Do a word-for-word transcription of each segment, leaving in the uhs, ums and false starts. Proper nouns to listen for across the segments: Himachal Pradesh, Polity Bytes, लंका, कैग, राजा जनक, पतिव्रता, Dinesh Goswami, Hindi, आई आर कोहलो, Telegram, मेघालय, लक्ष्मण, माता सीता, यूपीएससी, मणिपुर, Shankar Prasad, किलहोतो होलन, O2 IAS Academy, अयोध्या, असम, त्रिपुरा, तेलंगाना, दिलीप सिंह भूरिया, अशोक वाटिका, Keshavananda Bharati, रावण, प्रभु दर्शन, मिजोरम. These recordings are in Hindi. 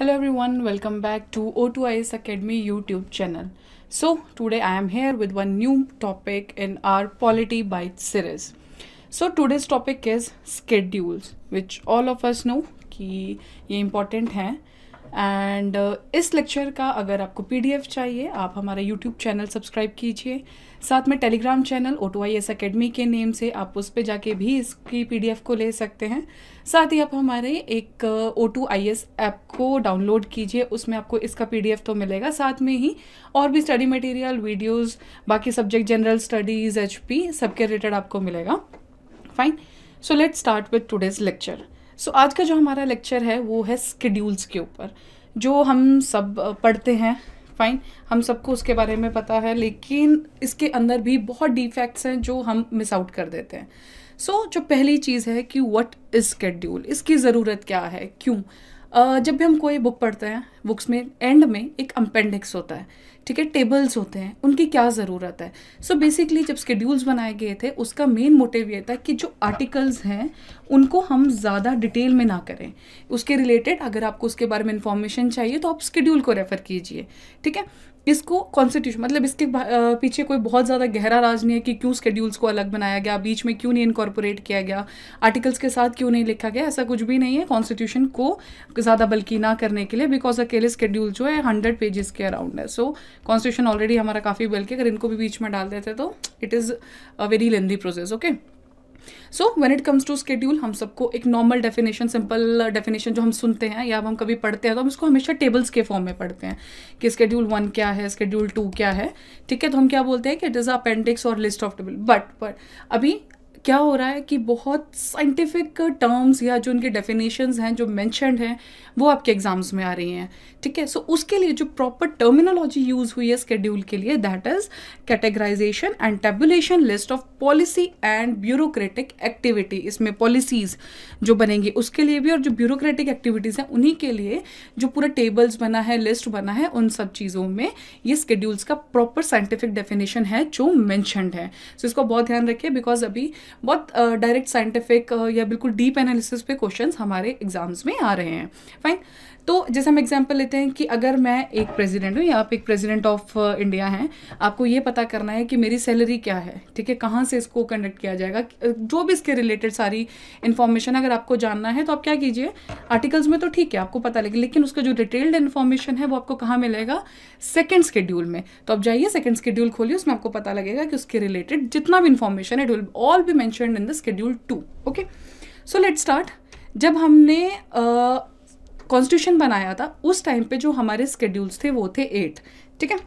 Hello everyone, welcome back to O two I A S Academy YouTube channel. So today I am here with one new topic in our Polity Bytes series. So today's topic is schedules, which all of us know कि ये important है. And uh, इस lecture का अगर आपको P D F चाहिए आप हमारा YouTube channel subscribe कीजिए. साथ में Telegram channel O two I A S Academy के name से आप उस पर जाके भी इसकी P D F को ले सकते हैं. साथ ही आप हमारे एक O two I A S app को डाउनलोड कीजिए, उसमें आपको इसका P D F तो मिलेगा, साथ में ही और भी स्टडी मटेरियल, वीडियोस, बाकी subject general studies, H P सबके रिलेटेड आपको मिलेगा. Fine, so let's start with today's lecture. So so, आज का जो हमारा लेक्चर है वो है स्केड्यूल्स के ऊपर, जो हम सब पढ़ते हैं. फाइन, हम सबको उसके बारे में पता है, लेकिन इसके अंदर भी बहुत डिफेक्ट्स हैं जो हम मिस आउट कर देते हैं. सो so, जो पहली चीज़ है कि व्हाट इज़ स्केड्यूल, इसकी ज़रूरत क्या है, क्यों. uh, जब भी हम कोई बुक पढ़ते हैं, बुक्स में एंड में एक अपेंडिक्स होता है, ठीक है, टेबल्स होते हैं, उनकी क्या ज़रूरत है. सो so बेसिकली जब स्केड्यूल्स बनाए गए थे उसका मेन मोटिव ये था कि जो आर्टिकल्स हैं उनको हम ज़्यादा डिटेल में ना करें, उसके रिलेटेड अगर आपको उसके बारे में इन्फॉर्मेशन चाहिए तो आप स्केड्यूल को रेफ़र कीजिए, ठीक है. इसको कॉन्स्टिट्यूशन, मतलब इसके पीछे कोई बहुत ज़्यादा गहरा राज नहीं है कि क्यों स्केड्यूल्स को अलग बनाया गया, बीच में क्यों नहीं इनकॉर्पोरेट किया गया, आर्टिकल्स के साथ क्यों नहीं लिखा गया, ऐसा कुछ भी नहीं है कॉन्स्टिट्यूशन को ज़्यादा बल्कि ना करने के लिए, बिकॉज अकेले स्केड्यूल जो है हंड्रेड पेजेस के अराउंड है. सो कॉन्स्टिट्यूशन ऑलरेडी हमारा काफ़ी बल्कि, अगर इनको भी बीच में डाल देते तो it is a very lengthy process. Okay, so when it comes to schedule हम सबको एक नॉर्मल डेफिनेशन, सिंपल डेफिनेशन जो हम सुनते हैं या हम कभी पढ़ते हैं तो हम इसको हमेशा टेबल्स के फॉर्म में पढ़ते हैं कि स्केड्यूल वन क्या है, स्केड्यूल टू क्या है, ठीक है. तो हम क्या बोलते हैं कि इट इज़ अ अपेंडिक्स और लिस्ट ऑफ टेबल. बट पर अभी क्या हो रहा है कि बहुत साइंटिफिक टर्म्स या जो उनके डेफिनेशंस हैं जो मेंशनड हैं वो आपके एग्जाम्स में आ रही हैं, ठीक है. सो so, उसके लिए जो प्रॉपर टर्मिनोलॉजी यूज़ हुई है स्केड्यूल के लिए, that is categorisation and tabulation list of policy and bureaucratic activity. इसमें पॉलिसीज़ जो बनेंगी उसके लिए भी और जो ब्यूरोक्रेटिक एक्टिविटीज़ हैं उन्हीं के लिए जो पूरा टेबल्स बना है, लिस्ट बना है, उन सब चीज़ों में ये स्केड्यूल्स का प्रॉपर साइंटिफिक डेफिनेशन है जो मैंशनड है. सो so, इसको बहुत ध्यान रखिए, बिकॉज अभी बहुत डायरेक्ट uh, साइंटिफिक uh, या बिल्कुल डीप एनालिसिस पे क्वेश्चंस हमारे एग्जाम्स में आ रहे हैं. फाइन, तो जैसे हम एग्जांपल लेते हैं कि अगर मैं एक प्रेसिडेंट हूँ या आप एक प्रेसिडेंट ऑफ इंडिया हैं, आपको ये पता करना है कि मेरी सैलरी क्या है, ठीक है, कहाँ से इसको कंडक्ट किया जाएगा, जो भी इसके रिलेटेड सारी इन्फॉर्मेशन अगर आपको जानना है तो आप क्या कीजिए, आर्टिकल्स में तो ठीक है आपको पता लगेगा, लेकिन उसका जो डिटेल्ड इन्फॉर्मेशन है वो आपको कहाँ मिलेगा, सेकेंड स्केड्यूल में. तो आप जाइए, सेकेंड स्केड्यूल खोलिए, उसमें आपको पता लगेगा कि उसके रिलेटेड जितना भी इन्फॉर्मेशन है it will all be mentioned in the schedule too. Okay, so let start. जब हमने uh, कॉन्स्टिट्यूशन बनाया था उस टाइम पे जो हमारे स्केड्यूल्स थे वो थे एट, ठीक है.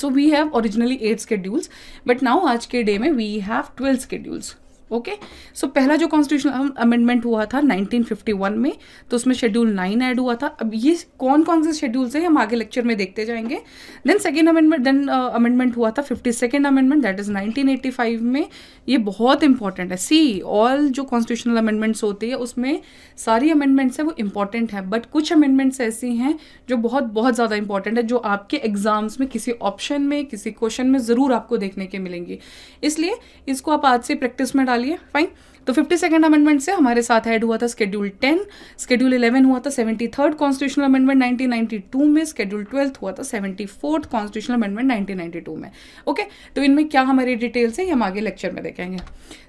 So we have originally eight schedules, but now आज के डे में we have twelve schedules. Okay, so पहला जो कॉन्स्टिट्यूशनल अमेंडमेंट हुआ था नाइनटीन फिफ्टी वन में, तो उसमें शेड्यूल नाइन ऐड हुआ था. अब ये कौन कौन से शेड्यूल्स हैं हम आगे लेक्चर में देखते जाएंगे. Then second amendment then amendment हुआ था fifty second amendment, that is nineteen eighty five में. ये बहुत इंपॉर्टेंट है. सी ऑल जो कॉन्स्टिट्यूशनल अमेंडमेंट्स होती है उसमें सारी अमेंडमेंट्स हैं वो इंपॉर्टेंट है, बट कुछ अमेंडमेंट्स ऐसी हैं जो बहुत बहुत ज़्यादा इंपॉर्टेंट है, जो आपके एग्जाम्स में किसी ऑप्शन में किसी क्वेश्चन में ज़रूर आपको देखने के मिलेंगी, इसलिए इसको आप आज से प्रैक्टिस में डाल. फाइन, तो फिफ्टी सेकेंड अमेंडमेंट से हमारे साथ ऐड हुआ था स्केड्यूल टेन, स्केड्यूल इलेवन हुआ था seventy third constitutional amendment nineteen ninety two में, स्केड्यूल ट्वेल्थ हुआ था seventy fourth constitutional amendment nineteen ninety two में. ओके, तो इनमें क्या हमारी डिटेल्स है हम आगे लेक्चर में देखेंगे.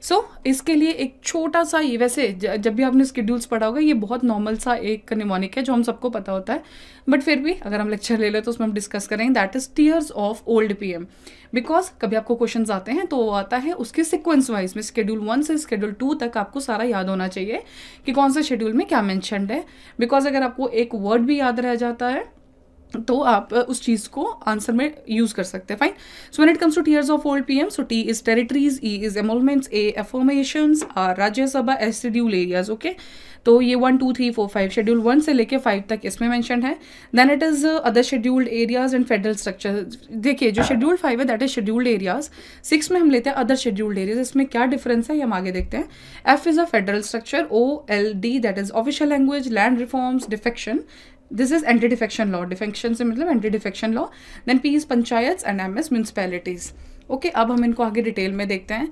सो so, इसके लिए एक छोटा सा, ये वैसे जब भी आपने स्केड्यूल्स पढ़ा होगा ये बहुत नॉर्मल सा एक निमोनिक है जो हम सबको पता होता है, बट फिर भी अगर हम लेक्चर ले लें तो उसमें हम डिस्कस करेंगे, that is tears of old P M. Because कभी आपको क्वेश्चन आते हैं तो वो आता है उसके सिक्वेंस वाइज में, स्केड्यूल वन से स्केड्यूल टू तक आपको सारा याद होना चाहिए कि कौन से शेड्यूल में क्या मेंशन्ड है, बिकॉज अगर आपको एक वर्ड भी याद रह जाता है तो आप उस चीज़ को आंसर में यूज़ कर सकते हैं. Fine, so when it comes to tears of old PM, so T is territories, E is emoluments, A affirmations, R Rajya Sabha, S schedule areas. Okay, तो ये one two three four five schedule one से लेके फाइव तक इसमें मेंशन है. Then it is other scheduled areas and federal structure. देखिए जो शेड्यूल फाइव है that is scheduled areas, six में हम लेते हैं अदर शेड्यूल्ड एरियाज, इसमें क्या डिफरेंस है ये हम आगे देखते हैं. F is a federal structure, O L D that is official language, land reforms, defection, this is anti defection law, defection से मतलब anti defection law. Then P is panchayat and M S municipalities. Okay, अब हम इनको आगे डिटेल में देखते हैं.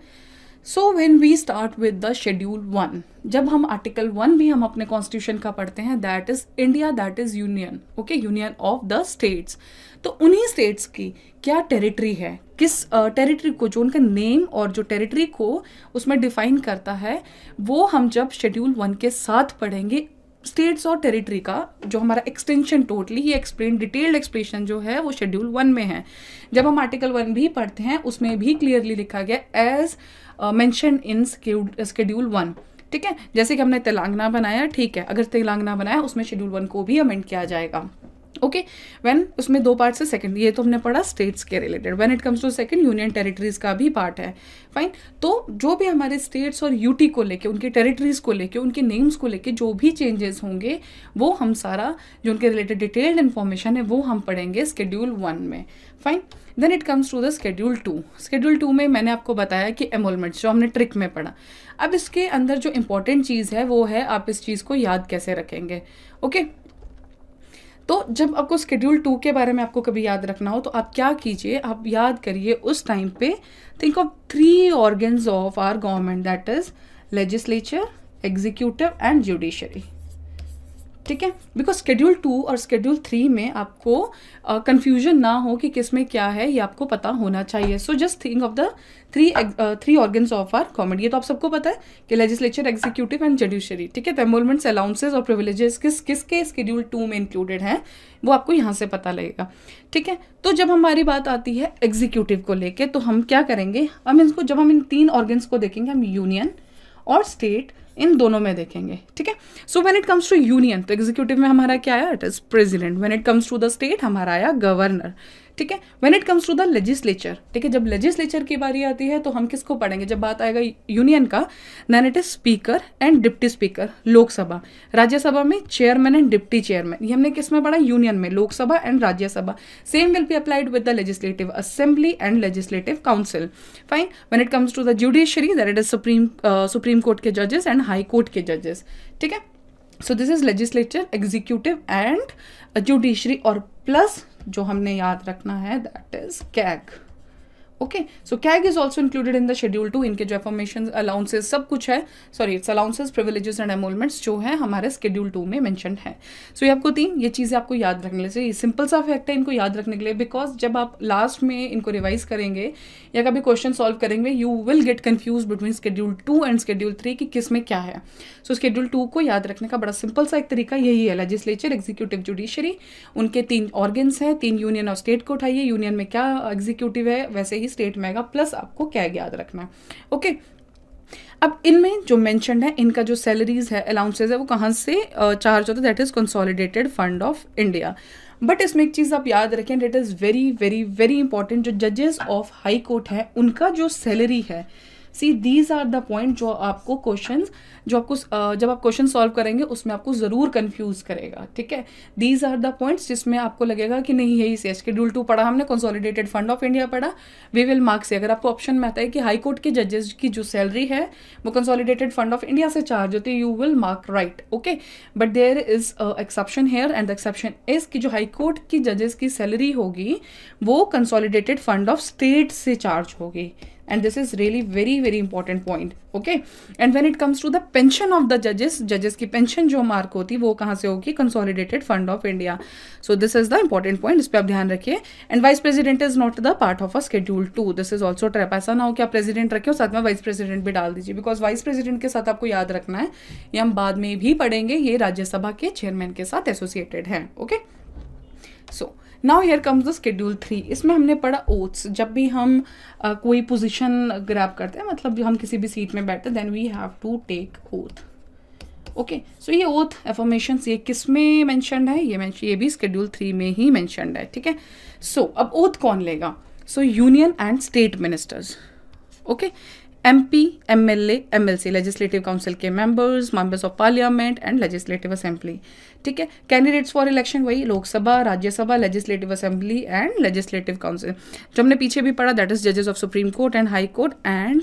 So when we start with the schedule one, जब हम आर्टिकल वन भी हम अपने कॉन्स्टिट्यूशन का पढ़ते हैं, that is India, that is union, okay, union of the states. तो उन्हीं स्टेट्स की क्या टेरिटरी है, किस टेरिटरी uh, को, जो उनका नेम और जो टेरिटरी को उसमें डिफाइन करता है, वो हम जब शेड्यूल वन के साथ पढ़ेंगे. स्टेट्स और टेरिटरी का जो हमारा एक्सटेंशन टोटली ये एक्सप्लेन डिटेल्ड एक्सप्लेनेशन जो है वो शेड्यूल वन में है. जब हम आर्टिकल वन भी पढ़ते हैं उसमें भी क्लियरली लिखा गया as mention in schedule one. ठीक है, जैसे कि हमने तेलंगाना बनाया, ठीक है, अगर तेलंगाना बनाया उसमें शेड्यूल वन को भी अमेंड किया जाएगा. ओके, okay, व्हेन उसमें दो पार्ट्स है. सेकंड ये तो हमने पढ़ा स्टेट्स के related, when it comes to second union territories का भी पार्ट है. फाइन, तो जो भी हमारे स्टेट्स और यूटी को लेके, उनके टेरिटरीज को लेके, उनके नेम्स को लेके जो भी चेंजेस होंगे वो हम सारा जो उनके रिलेटेड डिटेल्ड इन्फॉर्मेशन है वो हम पढ़ेंगे स्केड्यूल वन में. Fine, then it comes to the schedule two. Schedule two में मैंने आपको बताया कि एमोलमेंट्स जो हमने ट्रिक में पढ़ा. अब इसके अंदर जो इम्पोर्टेंट चीज़ है वो है आप इस चीज़ को याद कैसे रखेंगे. Okay okay? तो जब आपको स्केड्यूल टू के बारे में आपको कभी याद रखना हो तो आप क्या कीजिए, आप याद करिए उस टाइम पे, think of three organs of our government, that is legislature, executive and judiciary. ठीक है, बिकॉज स्केड्यूल टू और स्केड्यूल थ्री में आपको कंफ्यूजन uh, ना हो कि किस में क्या है, ये आपको पता होना चाहिए. So just think of the three three organs of our government. ये तो आप सबको पता है कि लेजिस्लेचर, एग्जीक्यूटिव एंड जुडिशरी. ठीक है, तो एमोलमेंट्स, अलाउंसेज और प्रिविलेजेस किस किस के स्केड्यूल टू में इंक्लूडेड हैं वो आपको यहाँ से पता लगेगा. ठीक है, तो जब हमारी बात आती है एग्जीक्यूटिव को लेके तो हम क्या करेंगे, हम इसको जब हम इन तीन ऑर्गन्स को देखेंगे, हम यूनियन और स्टेट इन दोनों में देखेंगे. ठीक है, so when it comes to union तो एग्जीक्यूटिव में हमारा क्या आया, it is president. When it comes to the state हमारा आया गवर्नर. ठीक है, when it comes to the legislature, ठीक है, जब लेजिस्लेचर की बारी आती है तो हम किसको पढ़ेंगे, जब बात आएगा यूनियन का, then it is speaker and deputy speaker. Lok Sabha, Rajya Sabha में चेयरमैन एंड डिप्टी चेयरमैन, ये हमने किस में पढ़ा, यूनियन में, Lok Sabha and Rajya Sabha. Same will be applied with the legislative assembly and legislative council. Fine, when it comes to the judiciary, that it is supreme supreme court के जजेस एंड हाई कोर्ट के जजेस. ठीक है, so this is legislature, executive and judiciary, और प्लस जो हमने याद रखना है that is कैग. Okay, so कैग is also included in the schedule two. इनके जो एफॉर्मेशन, अलाउंसेज, सब कुछ है, sorry it's allowances, privileges and emoluments जो है हमारे शेड्यूल टू में मेंशनड है. सो so, ये आपको तीन ये चीज़ें आपको याद रखने के लिए, सिंपल सा फैक्ट है इनको याद रखने के लिए, बिकॉज जब आप लास्ट में इनको रिवाइज करेंगे या कभी क्वेश्चन सॉल्व करेंगे you will get confuse between schedule two and schedule three कि किस में क्या है. सो शेड्यूल टू को याद रखने का बड़ा सिंपल सा एक तरीका यही है, लेजिस्लेचर, एग्जीक्यूटिव, जुडिशरी, उनके तीन ऑर्गन्स हैं, तीन यूनियन और स्टेट को उठाइए, यूनियन में क्या एग्जीक्यूटिव है वैसे ही स्टेट में, प्लस आपको क्या याद रखना है. Okay okay. अब इनमें जो मेंशन्ड है, इनका जो सैलरीज है, अलाउंसेज है, वो कहाँ से चार्ज होता है, that is consolidated fund of India. But इसमें एक चीज़ आप याद रखें, that is very very very important, जो जजेस ऑफ हाई कोर्ट है उनका जो सैलरी है, see these are the point जो आपको क्वेश्चंस जो आपको uh, जब आप क्वेश्चन सॉल्व करेंगे उसमें आपको ज़रूर कंफ्यूज करेगा. ठीक है, दीज आर द पॉइंट्स जिसमें आपको लगेगा कि नहीं यही से शेड्यूल टू पढ़ा हमने, कंसोलिडेटेड फंड ऑफ इंडिया पढ़ा, वी विल मार्क्स. अगर आपको ऑप्शन में आता है कि हाई कोर्ट के जजेस की जो सैलरी है वो कंसोलिडेटेड फंड ऑफ इंडिया से चार्ज होती है, you will mark right. Okay, but there is exception here and the exception is कि जो हाई कोर्ट की जजेस की सैलरी होगी वो कंसोलिडेटेड फंड ऑफ स्टेट से चार्ज होगी. And this is really very very important point. Okay, and when it comes to the pension of the judges, judges की pension जो mark होती है वो कहाँ से होगी, consolidated fund of India. So this is the important point, इस पर आप ध्यान रखिए. And vice president is not the part of a schedule two. This is also trap. ऐसा ना हो कि आप president रखे हो साथ में vice president भी डाल दीजिए, because vice president के साथ आपको याद रखना है, ये हम बाद में भी पढ़ेंगे, ये राज्यसभा के chairman के साथ associated है. Okay, so now here comes the schedule three. इसमें हमने पढ़ा ओथ्स. जब भी हम uh, कोई पोजीशन ग्रैब करते हैं, मतलब हम किसी भी सीट में बैठते हैं, then we have to take oath. Okay, so ये ओथ एफर्मेशंस ये किस में मेंशनड है, ये मैं ये भी शेड्यूल थ्री में ही मेंशनड है. ठीक है, सो अब ओथ कौन लेगा, so union and state ministers. Okay, M P, M L A, M L C, legislative council के members, members of parliament and legislative assembly. ठीक है, कैंडिडेट्स फॉर इलेक्शन वही Lok Sabha, Rajya Sabha, legislative assembly and legislative council, जो हमने पीछे भी पढ़ा, दैट इज जजेस of supreme court and high court and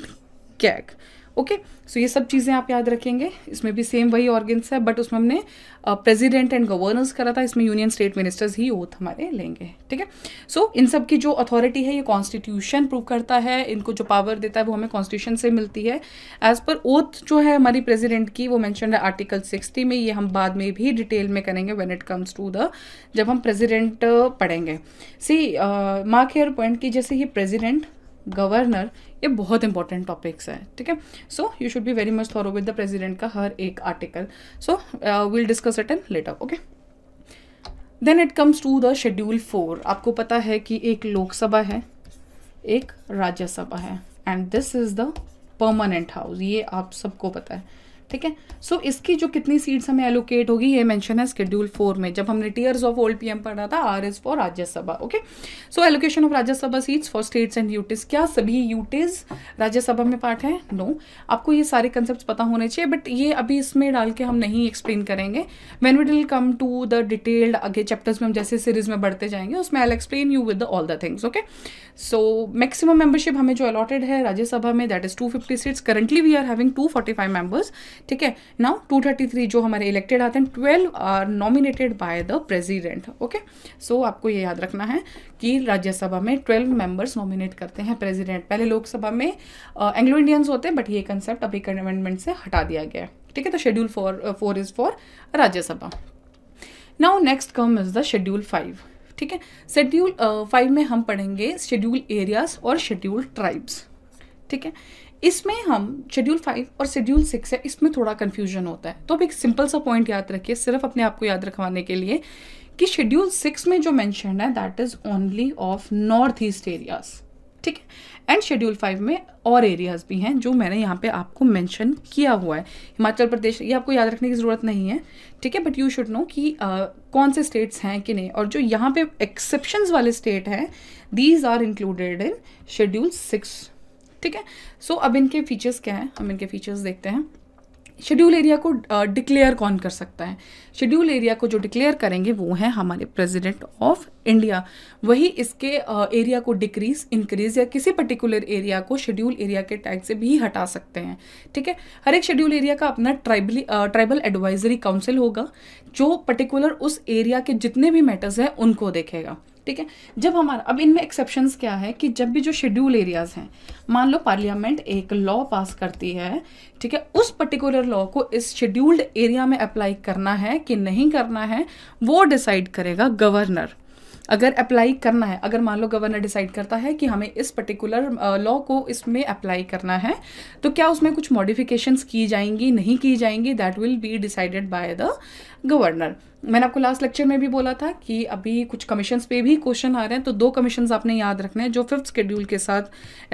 कैग. Okay okay? So so ये सब चीज़ें आप याद रखेंगे। इसमें भी सेम वही ऑर्गन्स है, बट उसमें हमने प्रेसिडेंट एंड गवर्नर्स करा था, इसमें यूनियन स्टेट मिनिस्टर्स ही ओथ हमारे लेंगे, ठीक है। सो इन सब की जो अथॉरिटी है ये कॉन्स्टिट्यूशन प्रूव करता है, इनको जो पावर देता है वो हमें कॉन्स्टिट्यूशन से मिलती है। एज पर ओथ जो है हमारी प्रेसिडेंट की वो मैंशन है आर्टिकल सिक्सटी में, ये हम बाद में भी डिटेल में करेंगे when it comes to the, जब हम प्रेसिडेंट पढ़ेंगे। सी मार्क हियर पॉइंट की जैसे ये प्रेसिडेंट गवर्नर ये बहुत इंपॉर्टेंट टॉपिक्स है, ठीक है। So you should be very much thorough with the president का हर एक article. So we'll discuss it in later, okay. Then it comes to the schedule four. आपको पता है कि एक लोकसभा है, एक राज्यसभा है, and this is the permanent house, ये आप सबको पता है, ठीक है। सो so, इसकी जो कितनी सीट्स हमें एलोकेट होगी ये मेंशन है शेड्यूल फोर में, जब हमने टीयर्स ऑफ ओल्ड पीएम पढ़ा था। R is for Rajya Sabha, okay. So allocation of Rajya Sabha seats for states and UTs. क्या सभी यूटीज राज्यसभा में पार्ट है? No no. आपको ये सारे कंसेप्ट पता होने चाहिए, बट ये अभी इसमें डाल के हम नहीं एक्सप्लेन करेंगे। When we will come to the detailed आगे चैप्टर्स में, हम जैसे सीरीज में बढ़ते जाएंगे उसमें I will explain you with all the things, okay. So maximum membership हमें जो अलॉटेड है राज्यसभा में that is two fifty seats. Currently we are having two forty five members, ठीक है। नाउ टू थर्टी थ्री जो हमारे इलेक्टेड आते हैं, twelve are nominated by the president, okay. So आपको ये याद रखना है कि राज्यसभा में ट्वेल्व मेंबर्स नॉमिनेट करते हैं प्रेसिडेंट। पहले लोकसभा में एंग्लो इंडियंस होते हैं, बट ये कंसेप्ट अभी के अमेंडमेंट से हटा दिया गया है, ठीक है। तो schedule four four is for Rajya Sabha. Now next come is the schedule five, ठीक है। शेड्यूल फाइव में हम पढ़ेंगे शेड्यूल एरियाज और शेड्यूल ट्राइब्स, ठीक है। इसमें हम शेड्यूल फाइव और शेड्यूल सिक्स है, इसमें थोड़ा कन्फ्यूजन होता है। तो अब एक सिंपल सा पॉइंट याद रखिए, सिर्फ अपने आप को याद रखवाने के लिए, कि शेड्यूल सिक्स में जो मेंशन है that is only of north east areas, ठीक है। एंड शेड्यूल फाइव में और एरियाज भी हैं जो मैंने यहाँ पे आपको मेंशन किया हुआ है, हिमाचल प्रदेश, ये आपको याद रखने की ज़रूरत नहीं है, ठीक है। बट यू शुड नो कि uh, कौन से स्टेट्स हैं कि नहीं, और जो यहाँ पे एक्सेप्शंस वाले स्टेट हैं these are included in schedule six, ठीक है। सो अब इनके फीचर्स क्या हैं, हम इनके फीचर्स देखते हैं। शेड्यूल एरिया को डिक्लेयर uh, कौन कर सकता है? शेड्यूल एरिया को जो डिक्लेयर करेंगे वो है हमारे प्रेसिडेंट ऑफ इंडिया। वही इसके एरिया uh, को डिक्रीज, इंक्रीज या किसी पर्टिकुलर एरिया को शेड्यूल एरिया के टैग से भी हटा सकते हैं, ठीक है। हर एक शेड्यूल एरिया का अपना ट्राइबली ट्राइबल एडवाइजरी काउंसिल होगा जो पर्टिकुलर उस एरिया के जितने भी मैटर्स हैं उनको देखेगा, ठीक है। जब हमारा अब इनमें एक्सेप्शंस क्या है कि जब भी जो शेड्यूल एरियाज हैं, मान लो पार्लियामेंट एक लॉ पास करती है, ठीक है, उस पर्टिकुलर लॉ को इस शेड्यूल्ड एरिया में अप्लाई करना है कि नहीं करना है वो डिसाइड करेगा गवर्नर। अगर अप्लाई करना है, अगर मान लो गवर्नर डिसाइड करता है कि हमें इस पर्टिकुलर लॉ को इसमें अप्लाई करना है, तो क्या उसमें कुछ मॉडिफिकेशंस की जाएंगी नहीं की जाएंगी that will be decided by the governor. मैंने आपको लास्ट लेक्चर में भी बोला था कि अभी कुछ कमीशंस पे भी क्वेश्चन आ रहे हैं, तो दो कमीशंस आपने याद रखने हैं जो फिफ्थ शेड्यूल के साथ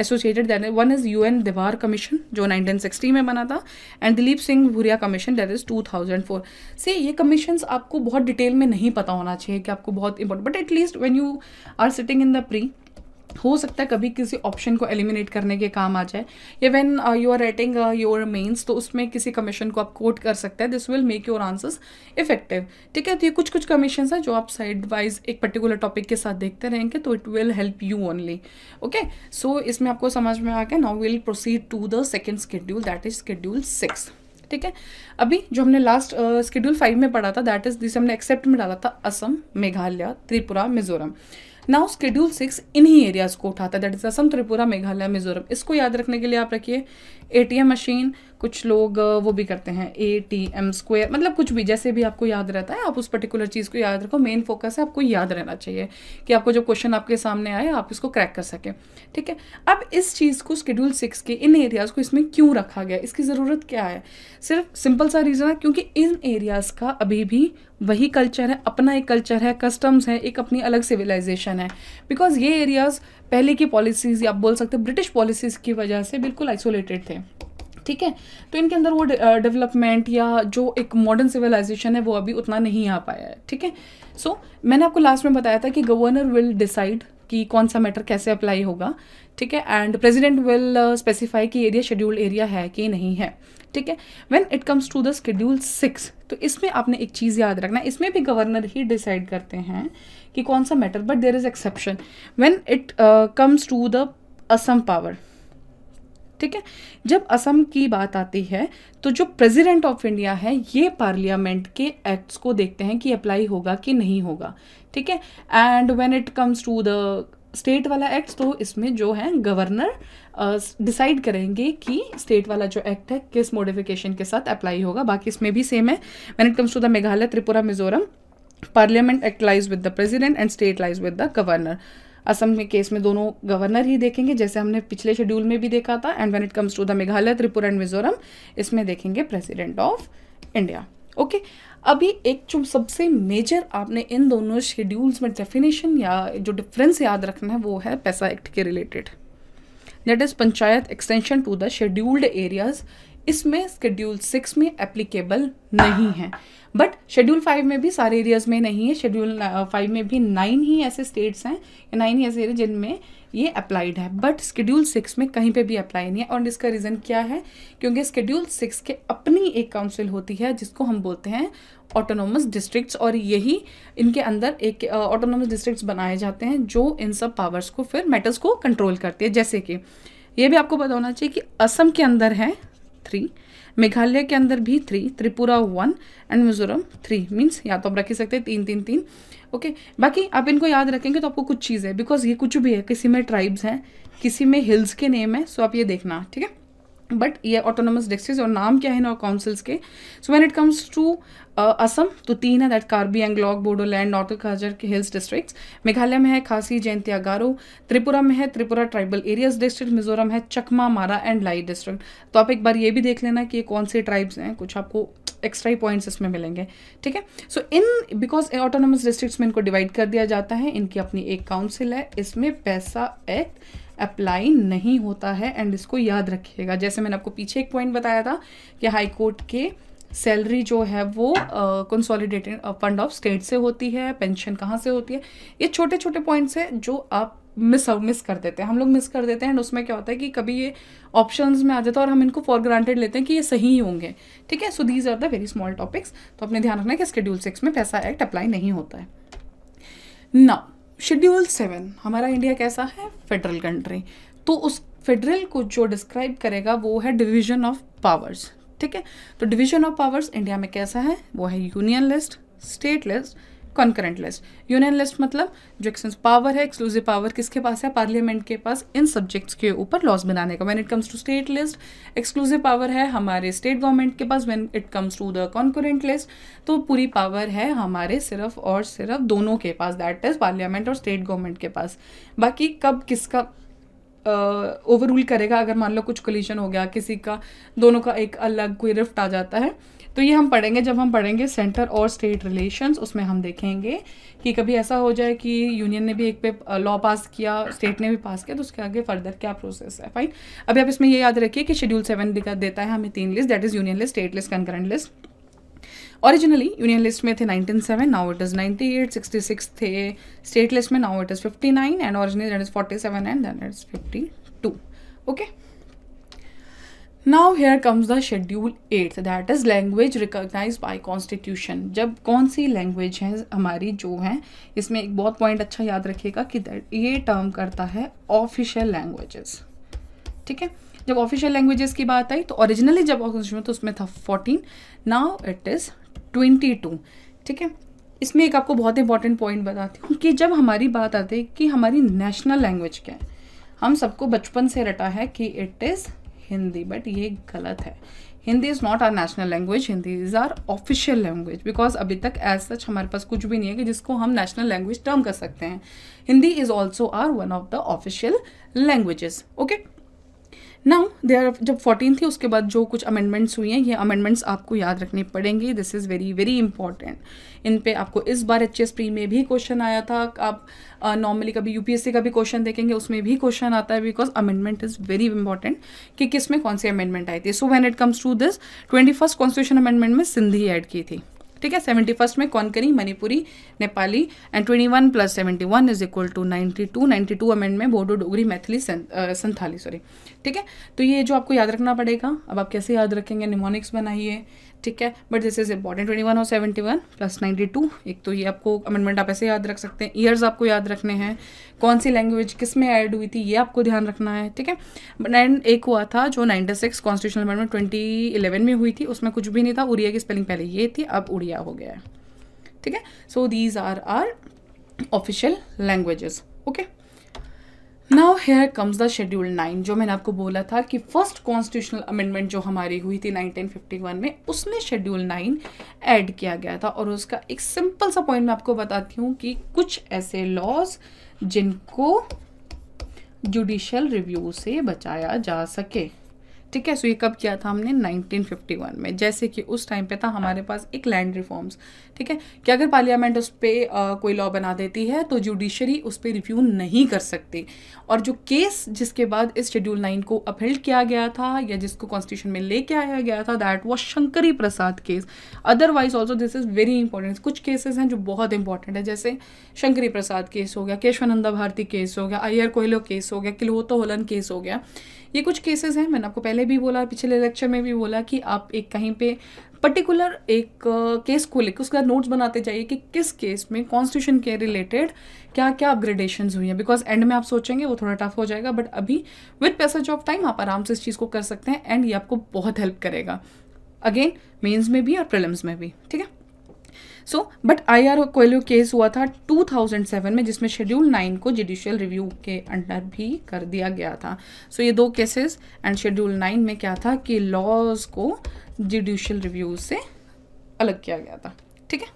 associated, that one is U N Dhebar commission जो नाइनटीन सिक्सटी में बना था, and दिलीप सिंह भूरिया commission that is two thousand four. से ये कमीशंस आपको बहुत डिटेल में नहीं पता होना चाहिए कि आपको बहुत important, but at least when you are sitting in the pre, हो सकता है कभी किसी ऑप्शन को एलिमिनेट करने के काम आ जाए, या when you are writing your mains तो उसमें किसी कमीशन को आप कोट कर सकते हैं, this will make your answers effective, ठीक है। तो ये कुछ कुछ कमीशंस हैं जो आप साइड वाइज एक पर्टिकुलर टॉपिक के साथ देखते रहेंगे, तो it will help you only, okay. So इसमें आपको समझ में आ गया। Now will proceed to the second schedule that is schedule six, ठीक है। अभी जो हमने लास्ट शेड्यूल फाइव में पढ़ा था दैट इज दिस, हमने एक्सेप्ट में डाला था असम, मेघालय, त्रिपुरा, मिजोरम। Now schedule six इन्हीं एरियाज को उठाता है दैट इज असम, त्रिपुरा, मेघालय, मिजोरम। इसको याद रखने के लिए आप रखिए एटीएम मशीन, कुछ लोग वो भी करते हैं एटीएम स्क्वायर, मतलब कुछ भी, जैसे भी आपको याद रहता है आप उस पर्टिकुलर चीज़ को याद रखो। मेन फोकस है आपको याद रहना चाहिए कि आपको जो क्वेश्चन आपके सामने आए आप इसको क्रैक कर सकें, ठीक है। अब इस चीज़ को शेड्यूल सिक्स के इन एरियाज़ को इसमें क्यों रखा गया, इसकी ज़रूरत क्या है? सिर्फ सिंपल सा रीज़न है क्योंकि इन एरियाज़ का अभी भी वही कल्चर है, अपना एक कल्चर है, कस्टम्स है, एक अपनी अलग सिविलाइजेशन है, बिकॉज ये एरियाज़ पहले की पॉलिसीज़, आप बोल सकते हैं ब्रिटिश पॉलिसीज़ की वजह से बिल्कुल आइसोलेटेड थे, ठीक है। तो इनके अंदर वो डेवलपमेंट या जो एक मॉडर्न सिविलाइजेशन है वो अभी उतना नहीं आ पाया है, ठीक है। सो मैंने आपको लास्ट में बताया था कि गवर्नर विल डिसाइड कि कौन सा मैटर कैसे अप्लाई होगा, ठीक है, एंड प्रेसिडेंट विल स्पेसिफाई कि एरिया शेड्यूल्ड एरिया है कि नहीं है, ठीक है। When it comes to the schedule six, तो इसमें आपने एक चीज़ याद रखना है, इसमें भी गवर्नर ही डिसाइड करते हैं कि कौन सा matter, but there is exception when it comes to the असम power, ठीक है। जब असम की बात आती है तो जो प्रेसिडेंट ऑफ इंडिया है ये पार्लियामेंट के एक्ट्स को देखते हैं कि अप्लाई होगा कि नहीं होगा, ठीक है। And when it comes to the state वाला एक्ट तो इसमें जो है गवर्नर डिसाइड करेंगे कि स्टेट वाला जो एक्ट है किस मॉडिफिकेशन के साथ अप्लाई होगा। बाकी इसमें भी सेम है, when it comes to the मेघालय, त्रिपुरा, मिजोरम, parliament act lies with the president and state lies with the governor. असम में केस में दोनों गवर्नर ही देखेंगे, जैसे हमने पिछले शेड्यूल में भी देखा था। And when it comes to the मेघालय, त्रिपुरा and मिजोरम, इसमें देखेंगे प्रेसिडेंट ऑफ इंडिया। ओके, अभी एक जो सबसे मेजर आपने इन दोनों शेड्यूल्स में डेफिनेशन या जो डिफरेंस याद रखना है वो है पैसा एक्ट के related, that is panchayat extension to the scheduled areas. इसमें शेड्यूल सिक्स में एप्लीकेबल नहीं है, बट शेड्यूल फाइव में भी सारे एरियाज में नहीं है। शेड्यूल फाइव में भी नाइन ही ऐसे स्टेट्स हैं, नाइन ही ऐसे एरिया जिनमें ये अप्लाइड है, बट शेड्यूल सिक्स में कहीं पे भी अप्लाई नहीं है। और इसका रीज़न क्या है, क्योंकि शेड्यूल सिक्स के अपनी एक काउंसिल होती है जिसको हम बोलते हैं ऑटोनोमस डिस्ट्रिक्ट्स, और यही इनके अंदर एक ऑटोनोमस uh, डिस्ट्रिक्ट्स बनाए जाते हैं जो इन सब पावर्स को फिर मैटर्स को कंट्रोल करती है। जैसे कि ये भी आपको पता होना चाहिए कि असम के अंदर है थ्री, मेघालय के अंदर भी three, त्रिपुरा one and मिजोरम three. Means या तो आप रख ही सकते हैं तीन तीन तीन, ओके। बाकी आप इनको याद रखेंगे तो आपको कुछ चीज़ है, बिकॉज ये कुछ भी है, किसी में ट्राइब्स हैं, किसी में हिल्स के नेम है, सो आप ये देखना, ठीक है। बट ये ऑटोनोमस डिस्ट्रिक्ट और नाम क्या है ना काउंसिल्स के। So when it comes to असम तो तीन है, दैट कार्बी एंगलॉक, बोडोलैंड, नॉर्थ खाजर के हिल्स डिस्ट्रिक्ट्स। मेघालय में है खासी, जयंतिया, गारो। त्रिपुरा में है त्रिपुरा tribal areas district. मिजोरम है चकमा, मारा एंड लाई डिस्ट्रिक्ट। तो आप एक बार ये भी देख लेना कि ये कौन से ट्राइब्स हैं, कुछ आपको एक्स्ट्रा ही पॉइंट्स इसमें मिलेंगे, ठीक है। So in because autonomous districts में इनको डिवाइड कर दिया जाता है, इनकी अपनी एक काउंसिल है, इसमें पैसा एक्ट अप्लाई नहीं होता है। एंड इसको याद रखिएगा, जैसे मैंने आपको पीछे एक पॉइंट बताया था कि हाई कोर्ट के सैलरी जो है वो कंसोलिडेटेड फंड ऑफ स्टेट से होती है, पेंशन कहाँ से होती है, ये छोटे छोटे पॉइंट्स हैं जो आप मिस मिस कर देते हैं, हम लोग मिस कर देते हैं। एंड उसमें क्या होता है कि कभी ये ऑप्शंस में आ जाता है और हम इनको फॉर ग्रांटेड लेते हैं कि ये सही ही होंगे, ठीक है। So these are the very small topics, तो अपने ध्यान रखना है कि शेड्यूल सिक्स में पैसा एक्ट अप्लाई नहीं होता है। नाउ शेड्यूल सेवन, हमारा इंडिया कैसा है, फेडरल कंट्री, तो उस फेडरल को जो डिस्क्राइब करेगा वो है डिवीजन ऑफ पावर्स, ठीक है। तो डिवीजन ऑफ पावर्स इंडिया में कैसा है, वो है union list, state list, concurrent list. Union list मतलब जो एक्सटेंस पावर है, एक्सक्लूसिव पावर किसके पास है, पार्लियामेंट के पास, इन सब्जेक्ट्स के ऊपर लॉज बनाने का। When it comes to state list, exclusive power है हमारे स्टेट गवर्नमेंट के पास। When it comes to the concurrent list, तो पूरी पावर है हमारे सिर्फ और सिर्फ दोनों के पास, दैट इज पार्लियामेंट और स्टेट गवर्नमेंट के पास। बाकी कब किसका ओवर uh, रूल करेगा, अगर मान लो कुछ कोलिशन हो गया, किसी का दोनों का एक अलग कोई रिफ्ट आ जाता है, तो ये हम पढ़ेंगे जब हम पढ़ेंगे सेंटर और स्टेट रिलेशंस। उसमें हम देखेंगे कि कभी ऐसा हो जाए कि यूनियन ने भी एक पे लॉ पास किया, स्टेट ने भी पास किया, तो उसके आगे फर्दर क्या प्रोसेस है, फाइन। अभी आप इसमें ये याद रखिए कि शेड्यूल सेवन देता है हमें तीन list, that is union list, state list, concurrent list. Originally union list में थे nineteen seven, now it is ninety eight, sixty six थे स्टेट लिस्ट में, now it is fifty nine, and originally that is forty seven and that is fifty two, okay. Now here comes the schedule eight, that is language recognise by constitution. जब कौन सी लैंग्वेज है हमारी जो है, इसमें एक बहुत पॉइंट अच्छा याद रखिएगा कि दैट ये टर्म करता है ऑफिशियल लैंग्वेजेस, ठीक है। जब ऑफिशियल लैंग्वेजेस की बात आई तो ओरिजिनली जब कॉन्स्टिट्यूशन तो उसमें था fourteen, now it is twenty two, ठीक है। इसमें एक आपको बहुत इंपॉर्टेंट पॉइंट बताती हूँ कि जब हमारी बात आती है कि हमारी नेशनल लैंग्वेज क्या है, हम सबको बचपन से रटा है कि इट इज़ हिंदी, बट ये गलत है। Hindi is not our national language, Hindi is our official language, because अभी तक एज सच हमारे पास कुछ भी नहीं है कि जिसको हम नेशनल लैंग्वेज टर्म कर सकते हैं। Hindi is also our one of the official languages, okay. Now there जब फोर्टीन थी उसके बाद जो कुछ अमेंडमेंट्स हुई हैं, ये अमेंडमेंट्स आपको याद रखने पड़ेंगे, this is very very important. इन पे आपको इस बार एच एस पी में भी क्वेश्चन आया था, आप नॉर्मली uh, कभी यूपीएससी का भी क्वेश्चन देखेंगे उसमें भी क्वेश्चन आता है, because amendment is very important कि किस में कौन सी अमेंडमेंट आई थी। So when it comes to this twenty first constitution amendment में सिंधी ऐड की थी, ठीक है। सेवेंटी फर्स्ट में Konkani, Manipuri, Nepali, and twenty one plus seventy one is equal to ninety two ninety two amend में बोडो, डोगरी, मैथिली, संथाली, सॉरी, ठीक है। तो ये जो आपको याद रखना पड़ेगा। अब आप कैसे याद रखेंगे, निमोनिक्स बनाइए, ठीक है, but this is important. Twenty one और seventy one plus ninety two एक तो ये आपको अमेंडमेंट आप ऐसे याद रख सकते हैं. ईयर्स आपको याद रखने हैं, कौन सी लैंग्वेज किस में ऐड हुई थी ये आपको ध्यान रखना है. ठीक है, एंड एक हुआ था जो ninety six constitutional amendment twenty eleven में हुई थी, उसमें कुछ भी नहीं था. उड़िया की स्पेलिंग पहले ये थी, अब उड़िया हो गया है. ठीक है, so these are are official languages. Okay, now here comes the schedule nine. जो मैंने आपको बोला था कि फर्स्ट कॉन्स्टिट्यूशनल अमेंडमेंट जो हमारी हुई थी नाइनटीन फिफ्टी वन में, उसमें शेड्यूल नाइन ऐड किया गया था. और उसका एक सिंपल सा पॉइंट मैं आपको बताती हूँ कि कुछ ऐसे लॉज जिनको जुडिशियल रिव्यू से बचाया जा सके. ठीक है, सो ये कब किया था हमने नाइनटीन फिफ्टी वन में, जैसे कि उस टाइम पे था हमारे पास एक लैंड रिफॉर्म्स. ठीक है, कि अगर पार्लियामेंट उस पर कोई लॉ बना देती है तो जुडिशरी उस पर रिव्यू नहीं कर सकती. और जो केस जिसके बाद इस शेड्यूल नाइन को अपहेल्ड किया गया था या जिसको कॉन्स्टिट्यूशन में लेके आया गया था, that was Shankari Prasad case. Otherwise also this is very important. कुछ केसेस हैं जो बहुत इंपॉर्टेंट है, जैसे शंकरी प्रसाद केस हो गया, केशवानंदा भारती केस हो गया, आई आर कोहलो केस हो गया, किलहोतो होलन केस हो गया. ये कुछ केसेस हैं, मैंने आपको पहले भी बोला, पिछले लेक्चर में भी बोला कि आप एक कहीं पे पर्टिकुलर एक केस को लेकर उसका नोट्स बनाते जाइए कि किस केस में कॉन्स्टिट्यूशन के रिलेटेड क्या क्या अपग्रेडेशंस हुई हैं, बिकॉज एंड में आप सोचेंगे वो थोड़ा टफ हो जाएगा, बट अभी विद पैसेज ऑफ टाइम आप आराम से इस चीज़ को कर सकते हैं एंड ये आपको बहुत हेल्प करेगा, अगेन मेन्स में भी और प्रीलिम्स में भी. ठीक है, so but I R Coelho case हुआ था टू थाउजेंड सेवन में, जिसमें शेड्यूल नाइन को जुडिशियल रिव्यू के अंडर भी कर दिया गया था. सो so, ये दो केसेस एंड शेड्यूल नाइन में क्या था कि लॉज को जुडिशियल रिव्यू से अलग किया गया था. ठीक है,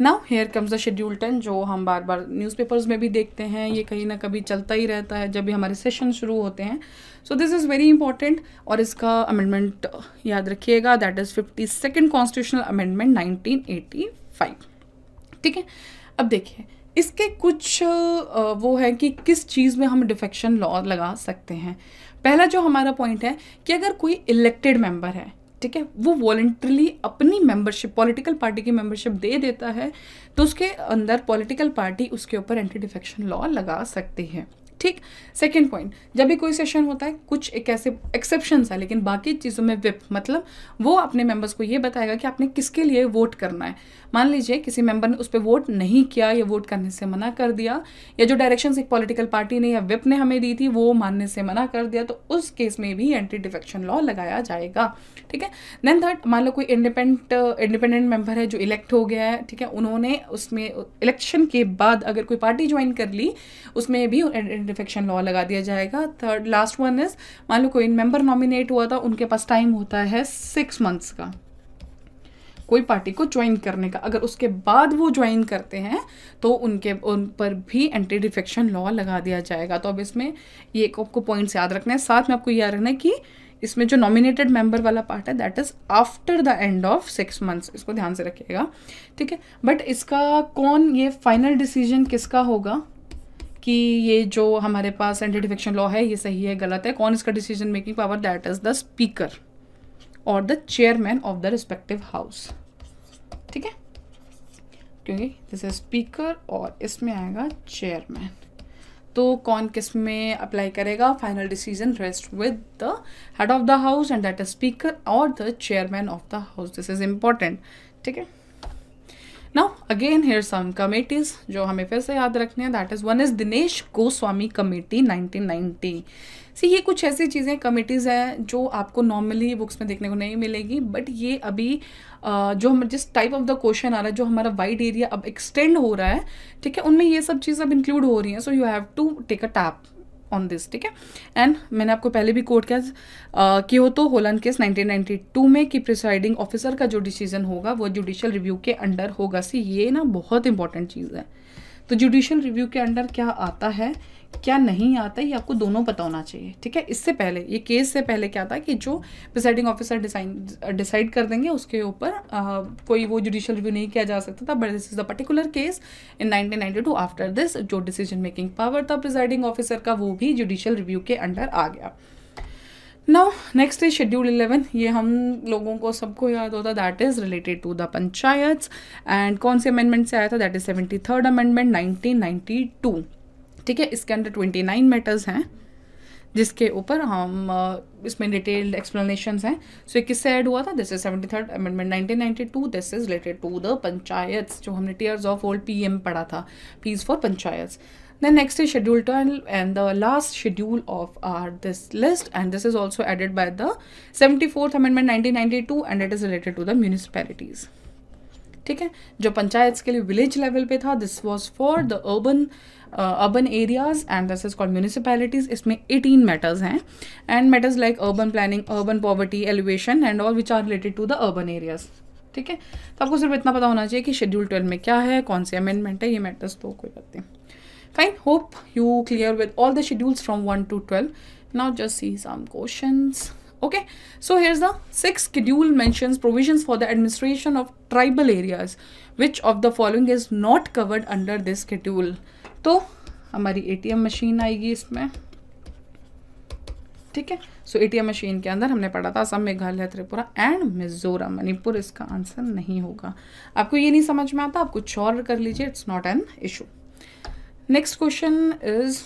now here comes the schedule ten, जो हम बार बार न्यूज़पेपर्स में भी देखते हैं, ये कहीं ना कभी चलता ही रहता है जब भी हमारे सेशन शुरू होते हैं. So this is very important और इसका अमेंडमेंट याद रखिएगा, that is fifty second constitutional amendment nineteen eighty five. ठीक है, अब देखिए इसके कुछ वो है कि किस चीज़ में हम डिफेक्शन लॉ लगा सकते हैं. पहला जो हमारा पॉइंट है कि अगर कोई इलेक्टेड मेम्बर है, ठीक है, वो वॉलंटरली अपनी मेंबरशिप पॉलिटिकल पार्टी की मेंबरशिप दे देता है तो उसके अंदर पॉलिटिकल पार्टी उसके ऊपर एंटी डिफेक्शन लॉ लगा सकती है. ठीक, सेकेंड पॉइंट, जब भी कोई सेशन होता है कुछ एक ऐसे एक्सेप्शंस है, लेकिन बाकी चीज़ों में विप मतलब वो अपने मेंबर्स को ये बताएगा कि आपने किसके लिए वोट करना है. मान लीजिए किसी मेंबर ने उस पर वोट नहीं किया या वोट करने से मना कर दिया, या जो डायरेक्शंस एक पॉलिटिकल पार्टी ने या विप ने हमें दी थी वो मानने से मना कर दिया, तो उस केस में भी एंटी डिफेक्शन लॉ लगाया जाएगा. ठीक है, देन थर्ड, मान लो कोई इंडिपेंडेंट इंडिपेंडेंट मेंबर है जो इलेक्ट हो गया है, ठीक है, उन्होंने उसमें इलेक्शन के बाद अगर कोई पार्टी ज्वाइन कर ली उसमें भी डिफेक्शन लॉ लगा दिया जाएगा. थर्ड लास्ट वन इज, मान लो कोई मेंबर नॉमिनेट हुआ था, उनके पास टाइम होता है सिक्स मंथ्स का कोई पार्टी को ज्वाइन करने का, अगर उसके बाद वो ज्वाइन करते हैं तो उनके उन पर भी एंटी डिफेक्शन लॉ लगा दिया जाएगा. तो अब इसमें ये आपको पॉइंट्स याद रखना है, साथ में आपको याद रखना है कि इसमें जो नॉमिनेटेड मेंबर वाला पार्ट है that is after the end of six months, इसको ध्यान से रखिएगा. ठीक है, बट इसका कौन ये फाइनल डिसीजन किसका होगा कि ये जो हमारे पास एंटी डिफेक्शन लॉ है ये सही है गलत है, कौन इसका decision making power, that is the speaker और the chairman of the respective house. ठीक है, क्योंकि दिस इज स्पीकर और इसमें आएगा चेयरमैन, तो कौन किस में अप्लाई करेगा. Final decision rest with the head of the house and that is speaker और the chairman of the house. This is important. ठीक है, now again here some committees जो हमें फिर से याद रखने हैं, that is one is Dinesh Goswami committee nineteen ninety. See ये कुछ ऐसी चीज़ें कमेटीज़ हैं जो आपको नॉर्मली बुक्स में देखने को नहीं मिलेगी, बट ये अभी आ, जो हम जिस टाइप ऑफ द क्वेश्चन आ रहा है, जो हमारा वाइड एरिया अब एक्सटेंड हो रहा है, ठीक है, उनमें ये सब चीज़ अब इंक्लूड हो रही हैं. So you have to take a tap on this. ठीक है, एंड मैंने आपको पहले भी कोट किया क्योतो होलन केस नाइनटीन नाइनटी टू में कि प्रिसाइडिंग ऑफिसर का जो डिसीजन होगा वो जुडिशियल रिव्यू के अंडर होगा. सी ये ना बहुत इंपॉर्टेंट चीज़ है, तो जुडिशियल रिव्यू के अंडर क्या आता है क्या नहीं आता ये आपको दोनों पता होना चाहिए. ठीक है, इससे पहले ये केस से पहले क्या था कि जो प्रिसाइडिंग ऑफिसर डिसाइन डिसाइड कर देंगे उसके ऊपर कोई वो जुडिशियल रिव्यू नहीं किया जा सकता था, but this is the particular case in nineteen ninety two. After this जो डिसीजन मेकिंग पावर था प्रिसाइडिंग ऑफिसर का वो भी जुडिशियल रिव्यू के अंडर आ गया. Now next is schedule eleven. ये हम लोगों को सबको याद होता, that is related to the panchayats and कौन से अमेंडमेंट से आया था, that is seventy third amendment nineteen ninety two. ठीक है, इसके अंडर ट्वेंटी नाइन मैटर्स हैं जिसके ऊपर हम इसमें डिटेल्ड एक्सप्लेनेशंस हैं. सो so, किससे ऐड हुआ था? This is seventy third amendment nineteen ninety two. This is related to the panchayat, जो हमने tiers of old P M पढ़ा था, Ps for panchayat. Then next is Schedule twelve and the last schedule of our this list, and this is also added by the seventy-fourth Amendment nineteen ninety-two, and it is related to the municipalities. ठीक है, जो पंचायत के लिए विलेज लेवल पे था, this was for the urban urban areas and this is called municipalities. इसमें एटीन मैटर्स हैं, and matters like urban planning, urban poverty, elevation and all which are related to the urban areas. ठीक है, तो आपको सिर्फ इतना पता होना चाहिए कि शेड्यूल ट्वेल्व में क्या है, कौन से अमेंडमेंट है, ये मैटर्स तो कोई बात नहीं. Fine, hope you clear with all the schedules from one to twelve. Now just see some questions. Okay, so here's the sixth schedule mentions provisions for the administration of tribal areas. Which of the following is not covered under this schedule? तो हमारी A T M machine आएगी इसमें. ठीक है, सो A T M machine के अंदर हमने पढ़ा था असम, मेघालय, त्रिपुरा एंड मिजोरम. मणिपुर इसका आंसर नहीं होगा. आपको ये नहीं समझ में आता, आप कुछ और कर लीजिए, it's not an issue. Next question is,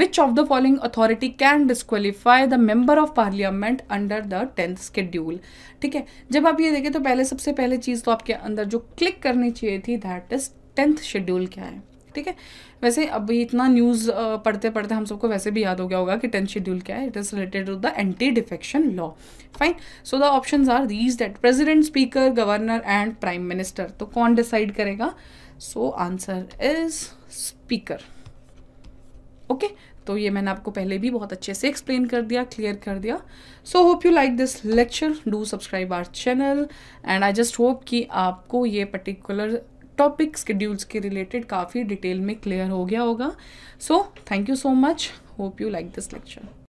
which of the following authority can disqualify the member of parliament under the tenth schedule? ठीक है, जब आप ये देखें तो पहले सबसे पहले चीज़ तो आपके अंदर जो क्लिक करनी चाहिए थी दैट इज टेंथ शेड्यूल क्या है. ठीक है, वैसे अभी इतना न्यूज़ पढ़ते पढ़ते हम सबको वैसे भी याद हो गया होगा कि टेंथ शेड्यूल क्या है. It is related to the anti defection law. Fine, so the options are these that president, speaker, governor and prime minister. तो कौन डिसाइड करेगा? So answer is speaker. Okay, तो ये मैंने आपको पहले भी बहुत अच्छे से एक्सप्लेन कर दिया, क्लियर कर दिया. So hope you like this lecture, do subscribe our channel and I just hope कि आपको ये पर्टिकुलर टॉपिक शेड्यूल्स के रिलेटेड काफ़ी डिटेल में क्लियर हो गया होगा. So thank you so much, hope you like this lecture.